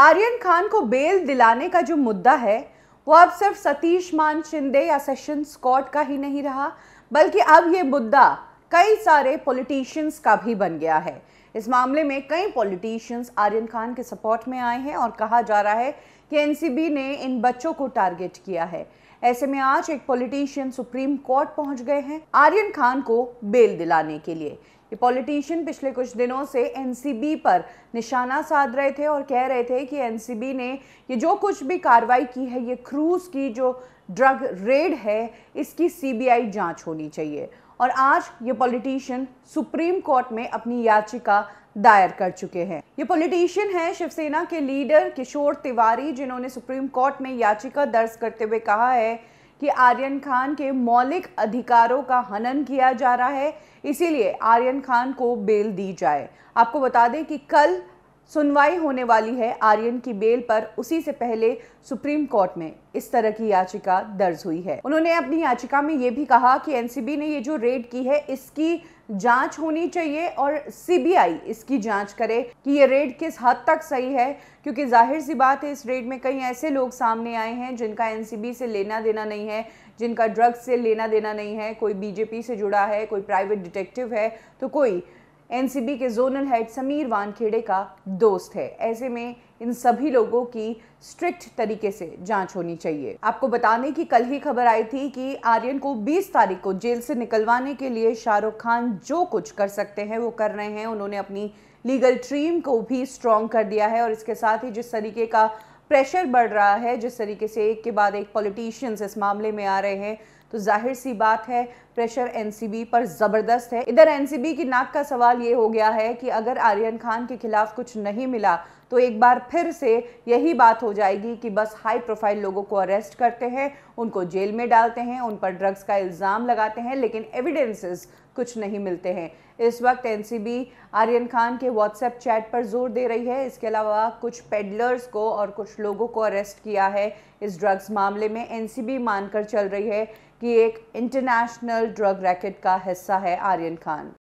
आर्यन खान को बेल दिलाने का जो मुद्दा है वो अब सिर्फ सतीश मान शिंदे या सेशंस कोर्ट का ही नहीं रहा, बल्कि अब ये मुद्दा कई सारे पॉलिटिशियंस का भी बन गया है। इस मामले में कई पॉलिटिशियंस आर्यन खान के सपोर्ट में आए हैं और कहा जा रहा है कि एनसीबी ने इन बच्चों को टारगेट किया है। ऐसे में आज एक पॉलिटिशियन सुप्रीम कोर्ट पहुंच गए हैं आर्यन खान को बेल दिलाने के लिए। ये पॉलिटिशियन पिछले कुछ दिनों से एनसीबी पर निशाना साध रहे थे और कह रहे थे कि एनसीबी ने ये जो कुछ भी कार्रवाई की है, ये क्रूज की जो ड्रग रेड है, इसकी सीबीआई जांच होनी चाहिए। और आज ये पॉलिटिशियन सुप्रीम कोर्ट में अपनी याचिका दायर कर चुके हैं। ये पॉलिटिशियन हैं शिवसेना के लीडर किशोर तिवारी, जिन्होंने सुप्रीम कोर्ट में याचिका दर्ज करते हुए कहा है कि आर्यन खान के मौलिक अधिकारों का हनन किया जा रहा है, इसीलिए आर्यन खान को बेल दी जाए। आपको बता दें कि कल सुनवाई होने वाली है आर्यन की बेल पर, उसी से पहले सुप्रीम कोर्ट में इस तरह की याचिका दर्ज हुई है। उन्होंने अपनी याचिका में ये भी कहा कि एनसीबी ने ये जो रेड की है, इसकी जांच होनी चाहिए और सीबीआई इसकी जांच करे कि ये रेड किस हद तक सही है, क्योंकि जाहिर सी बात है इस रेड में कई ऐसे लोग सामने आए हैं जिनका एनसीबी से लेना देना नहीं है, जिनका ड्रग्स से लेना देना नहीं है। कोई बीजेपी से जुड़ा है, कोई प्राइवेट डिटेक्टिव है, तो कोई एनसीबी के जोनल हेड समीर वानखेड़े का दोस्त है। ऐसे में इन सभी लोगों की स्ट्रिक्ट तरीके से जांच होनी चाहिए। आपको बताने की कल ही खबर आई थी कि आर्यन को 20 तारीख को जेल से निकलवाने के लिए शाहरुख खान जो कुछ कर सकते हैं वो कर रहे हैं। उन्होंने अपनी लीगल टीम को भी स्ट्रॉन्ग कर दिया है और इसके साथ ही जिस तरीके का प्रेशर बढ़ रहा है, जिस तरीके से एक के बाद एक पॉलिटिशियंस इस मामले में आ रहे हैं, तो जाहिर सी बात है प्रेशर एनसीबी पर ज़बरदस्त है। इधर एनसीबी की नाक का सवाल ये हो गया है कि अगर आर्यन खान के खिलाफ कुछ नहीं मिला तो एक बार फिर से यही बात हो जाएगी कि बस हाई प्रोफाइल लोगों को अरेस्ट करते हैं, उनको जेल में डालते हैं, उन पर ड्रग्स का इल्ज़ाम लगाते हैं, लेकिन एविडेंसेस कुछ नहीं मिलते हैं। इस वक्त एनसीबी आर्यन खान के व्हाट्सएप चैट पर जोर दे रही है। इसके अलावा कुछ पेडलर्स को और कुछ लोगों को अरेस्ट किया है। इस ड्रग्स मामले में एनसीबी मानकर चल रही है कि एक इंटरनेशनल ड्रग रैकेट का हिस्सा है आर्यन खान।